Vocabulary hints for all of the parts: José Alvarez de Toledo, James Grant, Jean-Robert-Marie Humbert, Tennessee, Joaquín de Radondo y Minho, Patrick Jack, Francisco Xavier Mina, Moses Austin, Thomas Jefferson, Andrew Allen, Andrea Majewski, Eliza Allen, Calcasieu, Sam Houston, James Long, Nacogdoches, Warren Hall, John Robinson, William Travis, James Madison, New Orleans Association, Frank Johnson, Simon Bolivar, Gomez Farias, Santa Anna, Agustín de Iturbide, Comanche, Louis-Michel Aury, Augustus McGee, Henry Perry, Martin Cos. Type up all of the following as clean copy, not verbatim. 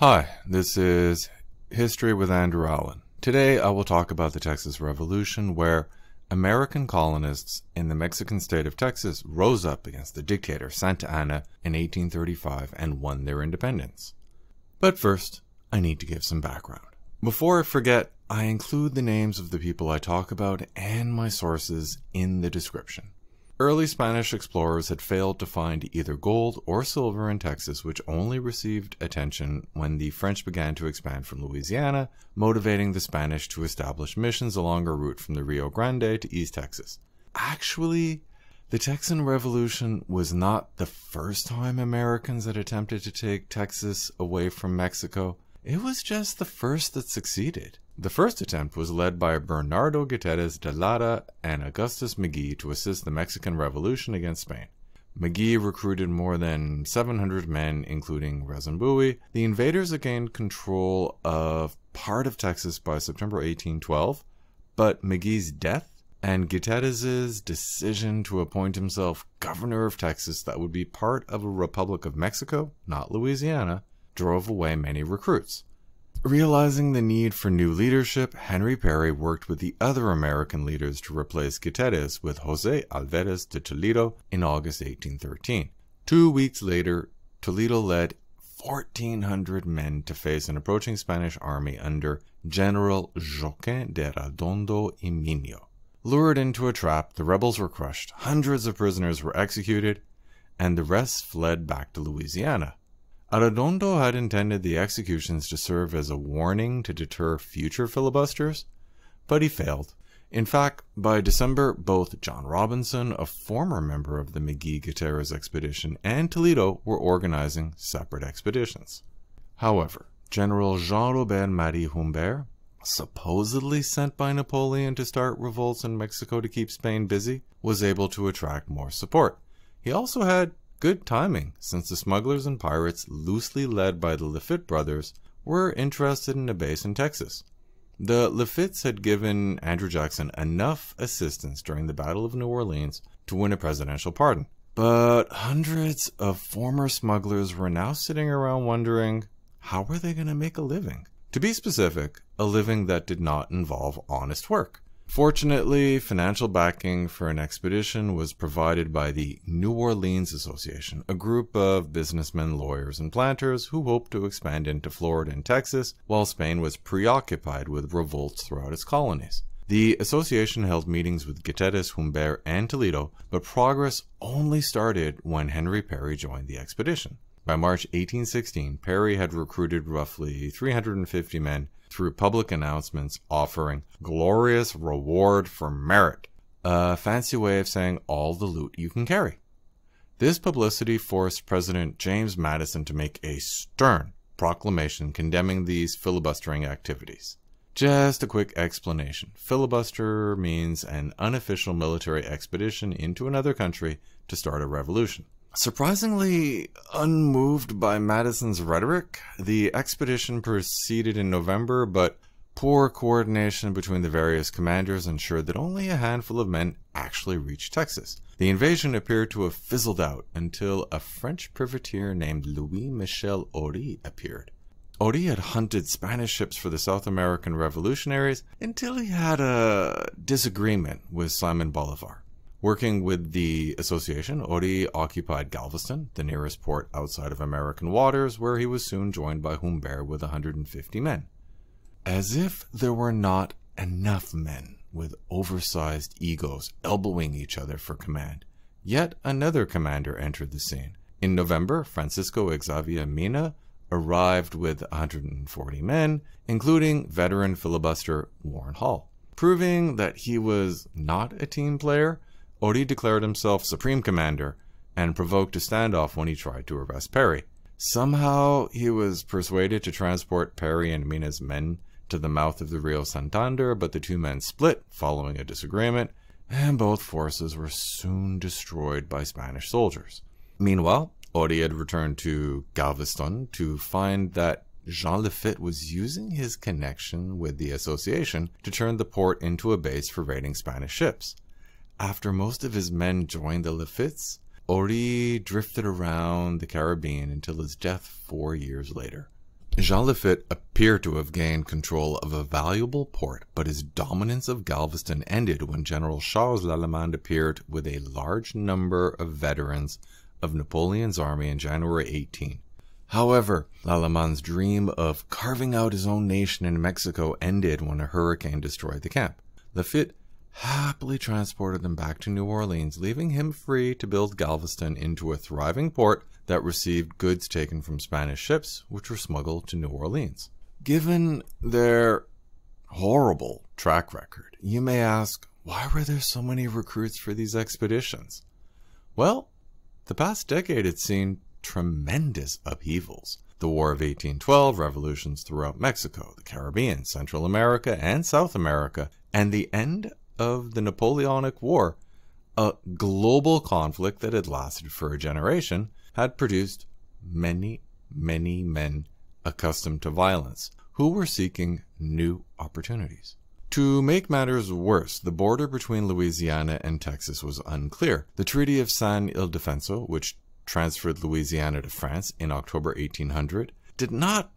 Hi, this is History with Andrew Allen. Today I will talk about the Texas Revolution, where American colonists in the Mexican state of Texas rose up against the dictator Santa Anna in 1835 and won their independence. But first, I need to give some background. Before I forget, I include the names of the people I talk about and my sources in the description. Early Spanish explorers had failed to find either gold or silver in Texas, which only received attention when the French began to expand from Louisiana, motivating the Spanish to establish missions along a route from the Rio Grande to East Texas. Actually, the Texan Revolution was not the first time Americans had attempted to take Texas away from Mexico. It was just the first that succeeded. The first attempt was led by Bernardo Gutiérrez de Lara and Augustus McGee to assist the Mexican Revolution against Spain. McGee recruited more than 700 men, including Rezendez. The invaders gained control of part of Texas by September 1812, but McGee's death and Gutierrez's decision to appoint himself governor of Texas that would be part of a Republic of Mexico, not Louisiana, drove away many recruits. Realizing the need for new leadership, Henry Perry worked with the other American leaders to replace Gutiérrez with José Alvarez de Toledo in August 1813. 2 weeks later, Toledo led 1,400 men to face an approaching Spanish army under General Joaquín de Radondo y Minho. Lured into a trap, the rebels were crushed, hundreds of prisoners were executed, and the rest fled back to Louisiana. Arredondo had intended the executions to serve as a warning to deter future filibusters, but he failed. In fact, by December, both John Robinson, a former member of the McGee-Gutierrez expedition, and Toledo were organizing separate expeditions. However, General Jean-Robert-Marie Humbert, supposedly sent by Napoleon to start revolts in Mexico to keep Spain busy, was able to attract more support. He also had good timing, since the smugglers and pirates, loosely led by the Lafitte brothers, were interested in a base in Texas. The Lafittes had given Andrew Jackson enough assistance during the Battle of New Orleans to win a presidential pardon. But hundreds of former smugglers were now sitting around wondering, how were they going to make a living? To be specific, a living that did not involve honest work. Fortunately, financial backing for an expedition was provided by the New Orleans Association, a group of businessmen, lawyers, and planters who hoped to expand into Florida and Texas while Spain was preoccupied with revolts throughout its colonies. The association held meetings with Gutiérrez, Humbert, and Toledo, but progress only started when Henry Perry joined the expedition. By March 1816, Perry had recruited roughly 350 men through public announcements offering glorious reward for merit, a fancy way of saying all the loot you can carry. This publicity forced President James Madison to make a stern proclamation condemning these filibustering activities. Just a quick explanation. Filibuster means an unofficial military expedition into another country to start a revolution. Surprisingly unmoved by Madison's rhetoric, the expedition proceeded in November, but poor coordination between the various commanders ensured that only a handful of men actually reached Texas. The invasion appeared to have fizzled out until a French privateer named Louis-Michel Aury appeared. Aury had hunted Spanish ships for the South American revolutionaries until he had a disagreement with Simon Bolivar. Working with the association, Aury occupied Galveston, the nearest port outside of American waters, where he was soon joined by Humbert with 150 men. As if there were not enough men with oversized egos elbowing each other for command, yet another commander entered the scene. In November, Francisco Xavier Mina arrived with 140 men, including veteran filibuster Warren Hall. Proving that he was not a team player, Aury declared himself Supreme Commander and provoked a standoff when he tried to arrest Perry. Somehow, he was persuaded to transport Perry and Mina's men to the mouth of the Rio Santander, but the two men split following a disagreement, and both forces were soon destroyed by Spanish soldiers. Meanwhile, Aury had returned to Galveston to find that Jean Lafitte was using his connection with the association to turn the port into a base for raiding Spanish ships. After most of his men joined the Lafittes, Aury drifted around the Caribbean until his death 4 years later. Jean Lafitte appeared to have gained control of a valuable port, but his dominance of Galveston ended when General Charles Lallemand appeared with a large number of veterans of Napoleon's army in January 18. However, Lallemand's dream of carving out his own nation in Mexico ended when a hurricane destroyed the camp. Lafitte happily transported them back to New Orleans, leaving him free to build Galveston into a thriving port that received goods taken from Spanish ships, which were smuggled to New Orleans. Given their horrible track record, you may ask, why were there so many recruits for these expeditions? Well, the past decade had seen tremendous upheavals. The War of 1812, revolutions throughout Mexico, the Caribbean, Central America, and South America, and the end of the Napoleonic War, a global conflict that had lasted for a generation, had produced many men accustomed to violence who were seeking new opportunities. To make matters worse, the border between Louisiana and Texas was unclear. The Treaty of San Ildefonso, which transferred Louisiana to France in October 1800, did not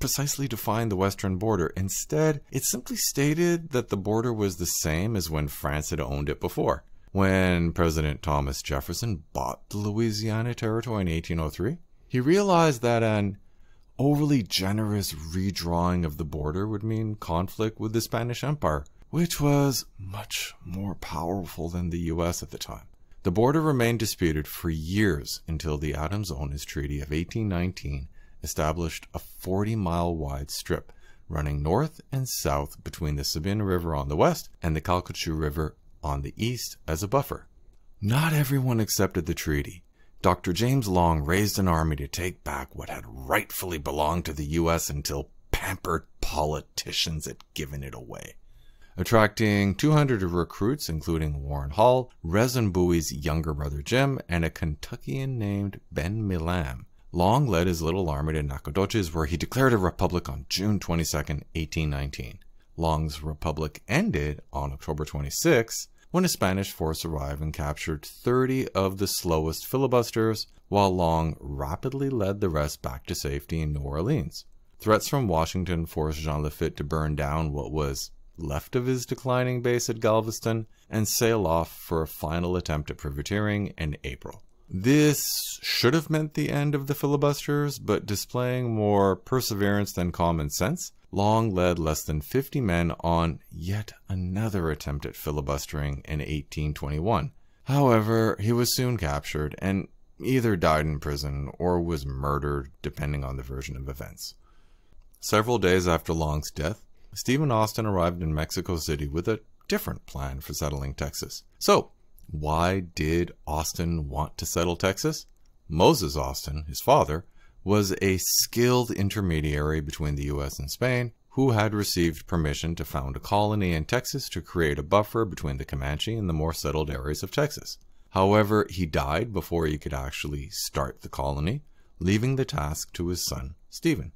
precisely define the western border. Instead, it simply stated that the border was the same as when France had owned it before. When President Thomas Jefferson bought the Louisiana Territory in 1803, he realized that an overly generous redrawing of the border would mean conflict with the Spanish Empire, which was much more powerful than the U.S. at the time. The border remained disputed for years until the Adams-Onis Treaty of 1819 established a 40-mile-wide strip running north and south between the Sabine River on the west and the Calcasieu River on the east as a buffer. Not everyone accepted the treaty. Dr. James Long raised an army to take back what had rightfully belonged to the U.S. until pampered politicians had given it away. Attracting 200 recruits, including Warren Hall, Rezendez Bowie's younger brother Jim, and a Kentuckian named Ben Milam, Long led his little army to Nacogdoches, where he declared a republic on June 22, 1819. Long's republic ended on October 26, when a Spanish force arrived and captured 30 of the slowest filibusters, while Long rapidly led the rest back to safety in New Orleans. Threats from Washington forced Jean Lafitte to burn down what was left of his declining base at Galveston and sail off for a final attempt at privateering in April. This should have meant the end of the filibusters, but displaying more perseverance than common sense, Long led less than 50 men on yet another attempt at filibustering in 1821. However, he was soon captured and either died in prison or was murdered, depending on the version of events. Several days after Long's death, Stephen Austin arrived in Mexico City with a different plan for settling Texas. So, why did Austin want to settle Texas? Moses Austin, his father, was a skilled intermediary between the U.S. and Spain who had received permission to found a colony in Texas to create a buffer between the Comanche and the more settled areas of Texas. However, he died before he could actually start the colony, leaving the task to his son, Stephen.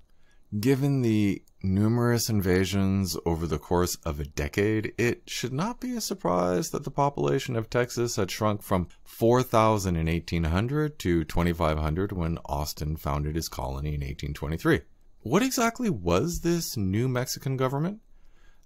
Given the numerous invasions over the course of a decade, it should not be a surprise that the population of Texas had shrunk from 4,000 in 1800 to 2,500 when Austin founded his colony in 1823. What exactly was this new Mexican government?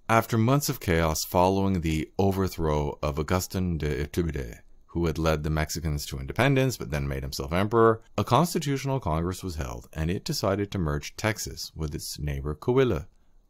After months of chaos following the overthrow of Agustín de Iturbide, who had led the Mexicans to independence but then made himself emperor, a constitutional congress was held, and it decided to merge Texas with its neighbor Coahuila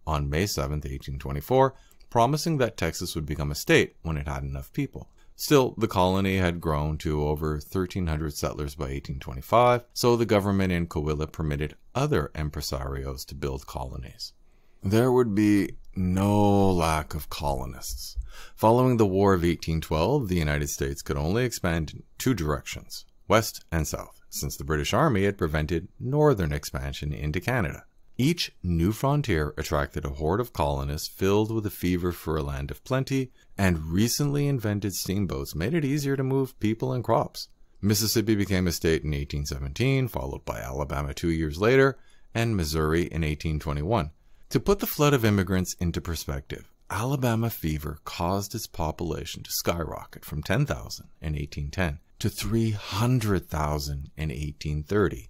on May 7, 1824, promising that Texas would become a state when it had enough people. Still, the colony had grown to over 1,300 settlers by 1825, so the government in Coahuila permitted other empresarios to build colonies. There would be no lack of colonists. Following the War of 1812, the United States could only expand in two directions, west and south, since the British Army had prevented northern expansion into Canada. Each new frontier attracted a horde of colonists filled with a fever for a land of plenty, and recently invented steamboats made it easier to move people and crops. Mississippi became a state in 1817, followed by Alabama 2 years later, and Missouri in 1821. To put the flood of immigrants into perspective, Alabama fever caused its population to skyrocket from 10,000 in 1810 to 300,000 in 1830.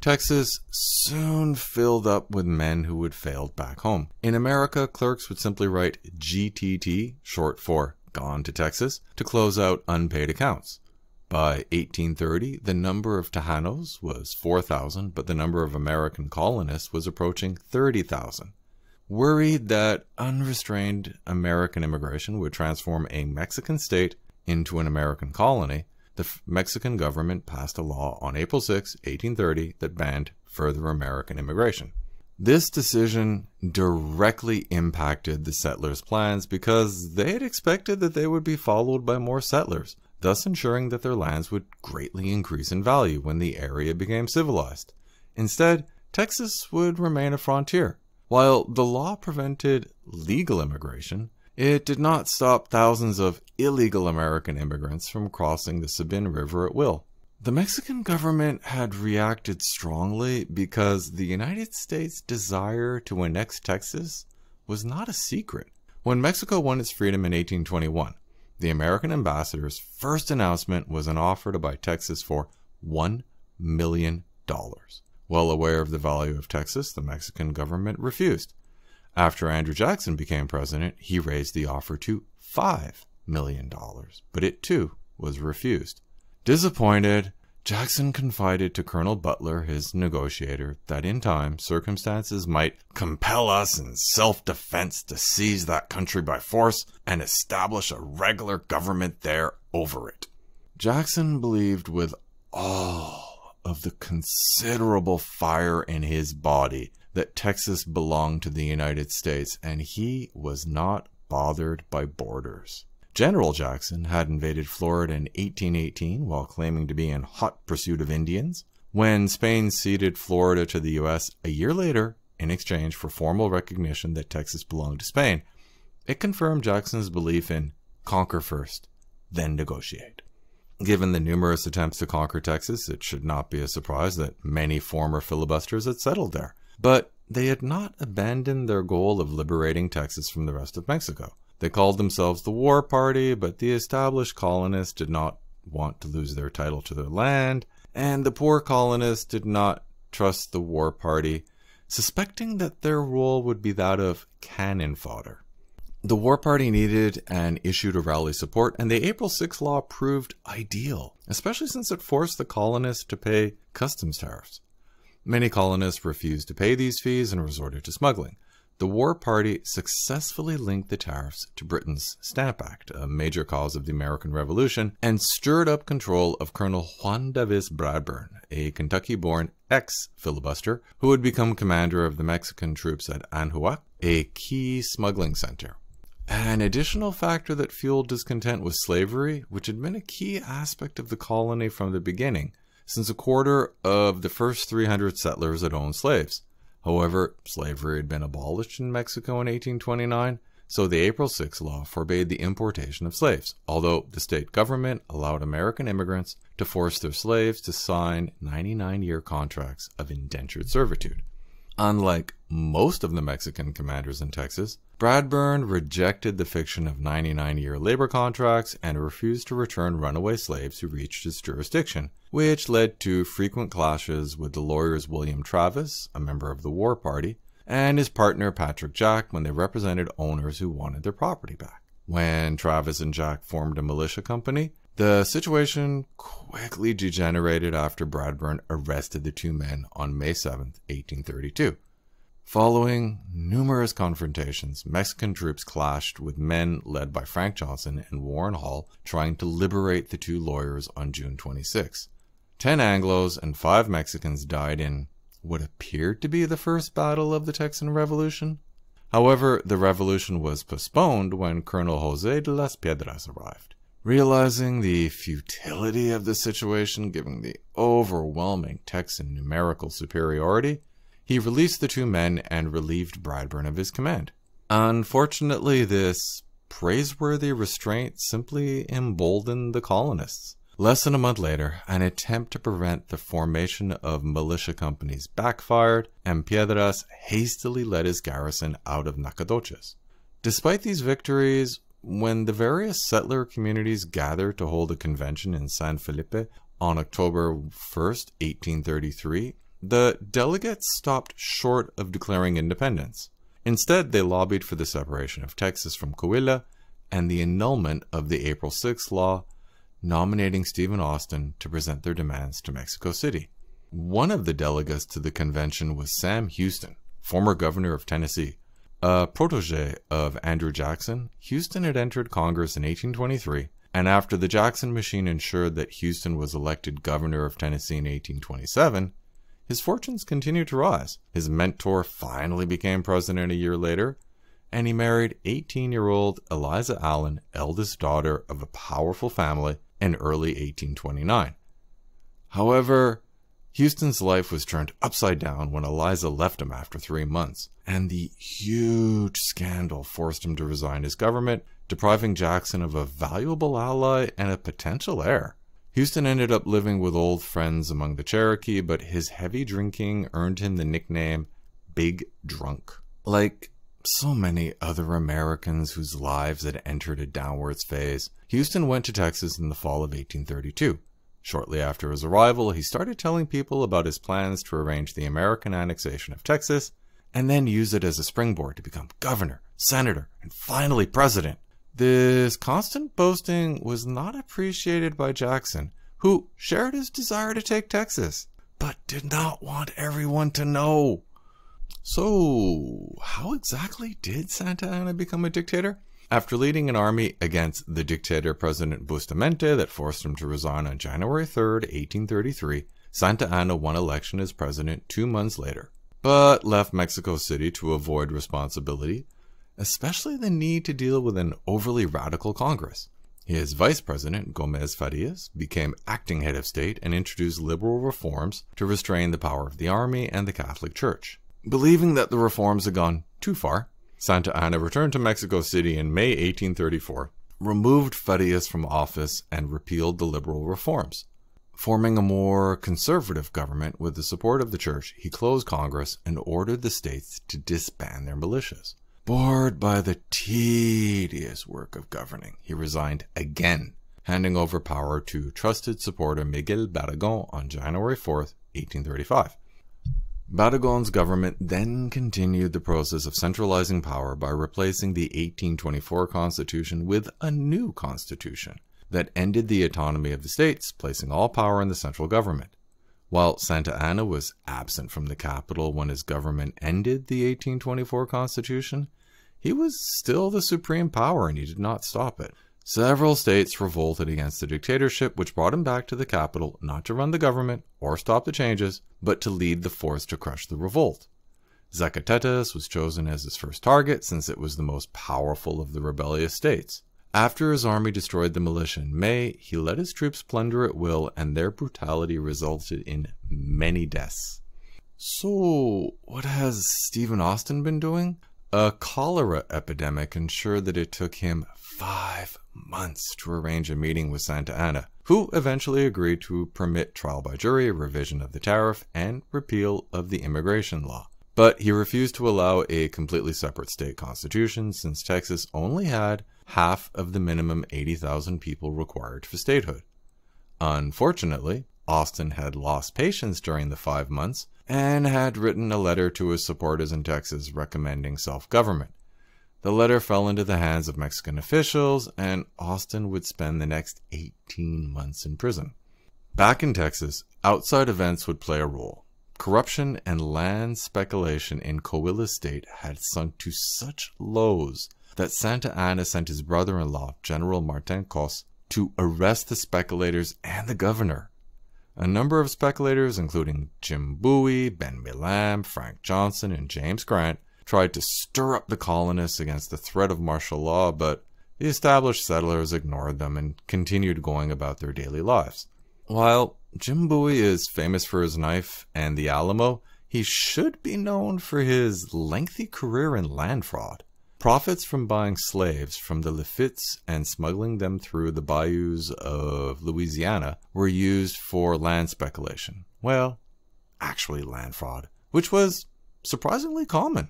Texas soon filled up with men who had failed back home. In America, clerks would simply write GTT, short for Gone to Texas, to close out unpaid accounts. By 1830, the number of Tejanos was 4,000, but the number of American colonists was approaching 30,000. Worried that unrestrained American immigration would transform a Mexican state into an American colony, the Mexican government passed a law on April 6, 1830, that banned further American immigration. This decision directly impacted the settlers' plans because they had expected that they would be followed by more settlers, thus ensuring that their lands would greatly increase in value when the area became civilized. Instead, Texas would remain a frontier. While the law prevented legal immigration, it did not stop thousands of illegal American immigrants from crossing the Sabine River at will. The Mexican government had reacted strongly because the United States' desire to annex Texas was not a secret. When Mexico won its freedom in 1821, the American ambassador's first announcement was an offer to buy Texas for $1 million. Well aware of the value of Texas, the Mexican government refused. After Andrew Jackson became president, he raised the offer to $5 million, but it too was refused. Disappointed, Jackson confided to Colonel Butler, his negotiator, that in time circumstances might compel us in self-defense to seize that country by force and establish a regular government there over it. Jackson believed with all of the considerable fire in his body that Texas belonged to the United States, and he was not bothered by borders. General Jackson had invaded Florida in 1818 while claiming to be in hot pursuit of Indians. When Spain ceded Florida to the U.S. a year later in exchange for formal recognition that Texas belonged to Spain, it confirmed Jackson's belief in conquer first, then negotiate. Given the numerous attempts to conquer Texas, it should not be a surprise that many former filibusters had settled there, but they had not abandoned their goal of liberating Texas from the rest of Mexico. They called themselves the War Party, but the established colonists did not want to lose their title to their land, and the poor colonists did not trust the War Party, suspecting that their role would be that of cannon fodder. The War Party needed an issue to rally support, and the April 6 law proved ideal, especially since it forced the colonists to pay customs tariffs. Many colonists refused to pay these fees and resorted to smuggling. The War Party successfully linked the tariffs to Britain's Stamp Act, a major cause of the American Revolution, and stirred up control of Colonel Juan Davis Bradburn, a Kentucky-born ex-filibuster who would become commander of the Mexican troops at Anahuac, a key smuggling center. An additional factor that fueled discontent was slavery, which had been a key aspect of the colony from the beginning, since a quarter of the first 300 settlers had owned slaves. However, slavery had been abolished in Mexico in 1829, so the April 6 law forbade the importation of slaves, although the state government allowed American immigrants to force their slaves to sign 99-year contracts of indentured servitude. Unlike most of the Mexican commanders in Texas, Bradburn rejected the fiction of 99-year labor contracts and refused to return runaway slaves who reached his jurisdiction, which led to frequent clashes with the lawyers William Travis, a member of the War Party, and his partner Patrick Jack when they represented owners who wanted their property back. When Travis and Jack formed a militia company, the situation quickly degenerated after Bradburn arrested the two men on May 7, 1832. Following numerous confrontations, Mexican troops clashed with men led by Frank Johnson and Warren Hall trying to liberate the two lawyers on June 26. 10 Anglos and 5 Mexicans died in what appeared to be the first battle of the Texan Revolution. However, the revolution was postponed when Colonel José de las Piedras arrived. Realizing the futility of the situation given the overwhelming Texan numerical superiority, he released the two men and relieved Bradburn of his command. Unfortunately, this praiseworthy restraint simply emboldened the colonists. Less than a month later, an attempt to prevent the formation of militia companies backfired, and Piedras hastily led his garrison out of Nacogdoches. Despite these victories, when the various settler communities gathered to hold a convention in San Felipe on October 1, 1833, The delegates stopped short of declaring independence. Instead, they lobbied for the separation of Texas from Coahuila and the annulment of the April 6th law, nominating Stephen Austin to present their demands to Mexico City. One of the delegates to the convention was Sam Houston, former governor of Tennessee. A protege of Andrew Jackson, Houston had entered Congress in 1823, and after the Jackson machine ensured that Houston was elected governor of Tennessee in 1827, his fortunes continued to rise. His mentor finally became president a year later, and he married 18-year-old Eliza Allen, eldest daughter of a powerful family, in early 1829. However, Houston's life was turned upside down when Eliza left him after 3 months, and the huge scandal forced him to resign his government, depriving Jackson of a valuable ally and a potential heir. Houston ended up living with old friends among the Cherokee, but his heavy drinking earned him the nickname Big Drunk. Like so many other Americans whose lives had entered a downwards phase, Houston went to Texas in the fall of 1832. Shortly after his arrival, he started telling people about his plans to arrange the American annexation of Texas and then use it as a springboard to become governor, senator, and finally president. This constant boasting was not appreciated by Jackson, who shared his desire to take Texas, but did not want everyone to know. So, how exactly did Santa Anna become a dictator? After leading an army against the dictator President Bustamante that forced him to resign on January 3, 1833, Santa Anna won election as president 2 months later, but left Mexico City to avoid responsibility, especially the need to deal with an overly radical Congress. His vice president, Gomez Farias, became acting head of state and introduced liberal reforms to restrain the power of the army and the Catholic Church. Believing that the reforms had gone too far, Santa Anna returned to Mexico City in May 1834, removed Farias from office, and repealed the liberal reforms. Forming a more conservative government with the support of the church, he closed Congress and ordered the states to disband their militias. Bored by the tedious work of governing, he resigned again, handing over power to trusted supporter Miguel Barragán on January 4, 1835. Barragán's government then continued the process of centralizing power by replacing the 1824 Constitution with a new Constitution that ended the autonomy of the states, placing all power in the central government. While Santa Anna was absent from the capital when his government ended the 1824 Constitution, he was still the supreme power and he did not stop it. Several states revolted against the dictatorship, which brought him back to the capital not to run the government or stop the changes, but to lead the force to crush the revolt. Zacatecas was chosen as his first target since it was the most powerful of the rebellious states. After his army destroyed the militia in May, he let his troops plunder at will, and their brutality resulted in many deaths. So, what has Stephen Austin been doing? A cholera epidemic ensured that it took him 5 months to arrange a meeting with Santa Anna, who eventually agreed to permit trial by jury, revision of the tariff, and repeal of the immigration law. But he refused to allow a completely separate state constitution since Texas only had half of the minimum 80,000 people required for statehood. Unfortunately, Austin had lost patience during the 5 months and had written a letter to his supporters in Texas recommending self-government. The letter fell into the hands of Mexican officials, and Austin would spend the next 18 months in prison. Back in Texas, outside events would play a role. Corruption and land speculation in Coahuila State had sunk to such lows that Santa Anna sent his brother-in-law, General Martin Cos, to arrest the speculators and the governor. A number of speculators, including Jim Bowie, Ben Milam, Frank Johnson, and James Grant, tried to stir up the colonists against the threat of martial law, but the established settlers ignored them and continued going about their daily lives. While Jim Bowie is famous for his knife and the Alamo, he should be known for his lengthy career in land fraud. Profits from buying slaves from the Lafittes and smuggling them through the bayous of Louisiana were used for land speculation. Well, actually land fraud, which was surprisingly common.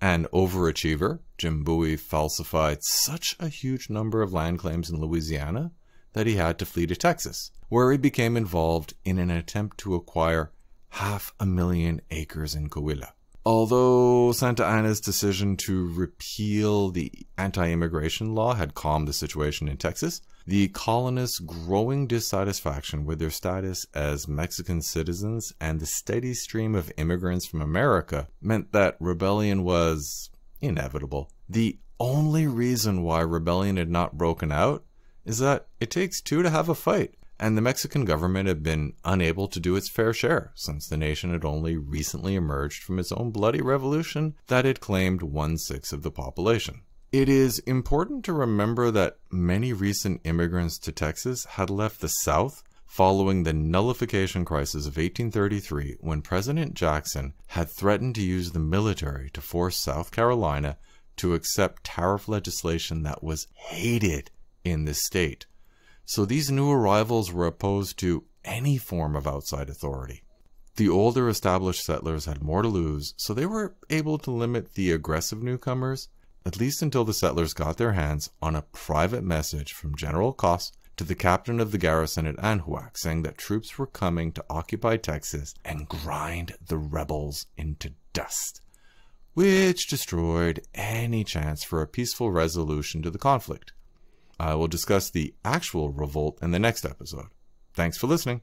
An overachiever, Jim Bowie falsified such a huge number of land claims in Louisiana that he had to flee to Texas, where he became involved in an attempt to acquire 500,000 acres in Coahuila. Although Santa Anna's decision to repeal the anti-immigration law had calmed the situation in Texas, the colonists' growing dissatisfaction with their status as Mexican citizens and the steady stream of immigrants from America meant that rebellion was inevitable. The only reason why rebellion had not broken out is that it takes two to have a fight, and the Mexican government had been unable to do its fair share since the nation had only recently emerged from its own bloody revolution that had claimed 1/6 of the population. It is important to remember that many recent immigrants to Texas had left the South following the nullification crisis of 1833, when President Jackson had threatened to use the military to force South Carolina to accept tariff legislation that was hated in the state. So these new arrivals were opposed to any form of outside authority. The older established settlers had more to lose, so they were able to limit the aggressive newcomers, at least until the settlers got their hands on a private message from General Cos to the captain of the garrison at Anahuac, saying that troops were coming to occupy Texas and grind the rebels into dust, which destroyed any chance for a peaceful resolution to the conflict. I will discuss the actual revolt in the next episode. Thanks for listening.